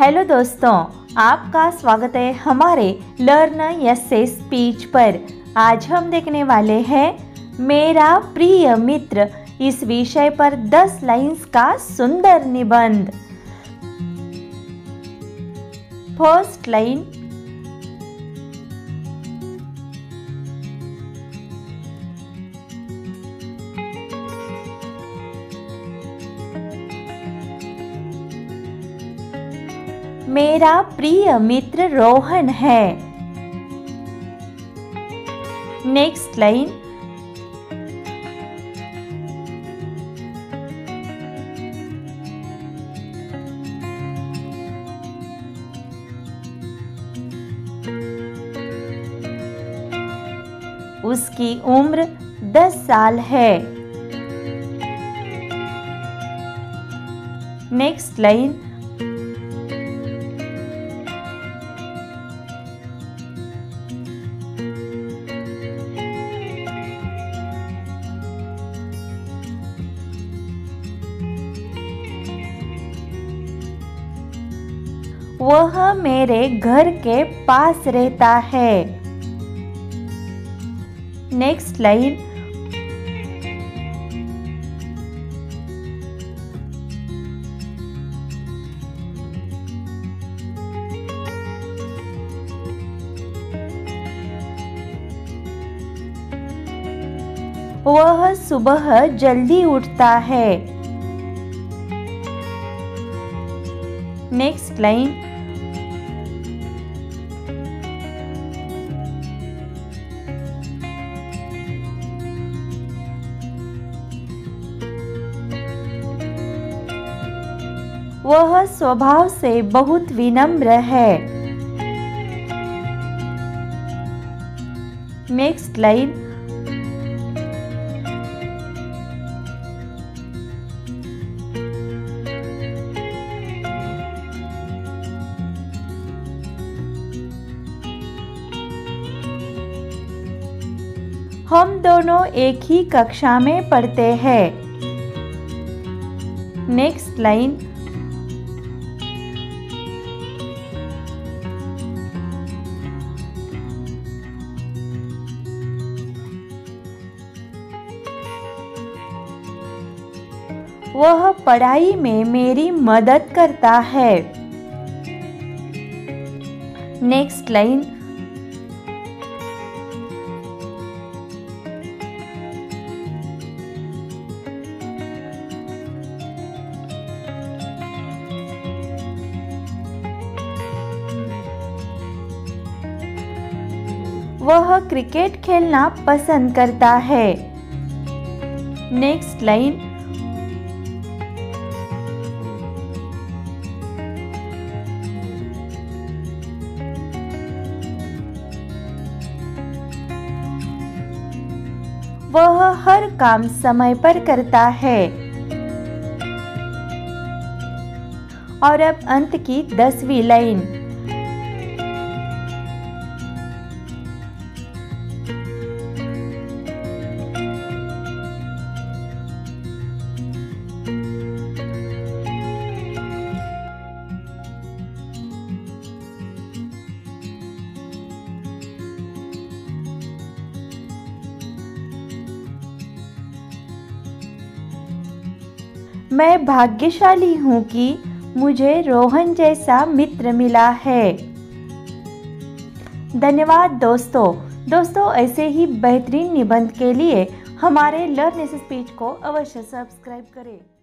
Hello दोस्तों, आपका स्वागत है हमारे लर्न एसे स्पीच पर। आज हम देखने वाले हैं मेरा प्रिय मित्र, इस विषय पर 10 लाइन्स का सुंदर निबंध। फर्स्ट लाइन, मेरा प्रिय मित्र रोहन है। नेक्स्ट लाइन, उसकी उम्र 10 साल है। नेक्स्ट लाइन, वह मेरे घर के पास रहता है। नेक्स्ट लाइन, वह सुबह जल्दी उठता है। नेक्स्ट लाइन, वह स्वभाव से बहुत विनम्र है। नेक्स्ट लाइन, हम दोनों एक ही कक्षा में पढ़ते हैं। नेक्स्ट लाइन, वह पढ़ाई में मेरी मदद करता है। नेक्स्ट लाइन, वह क्रिकेट खेलना पसंद करता है। नेक्स्ट लाइन, वह हर काम समय पर करता है। और अब अंत की 10वीं लाइन, मैं भाग्यशाली हूँ कि मुझे रोहन जैसा मित्र मिला है। धन्यवाद दोस्तों, ऐसे ही बेहतरीन निबंध के लिए हमारे लर्न एसे स्पीच को अवश्य सब्सक्राइब करें।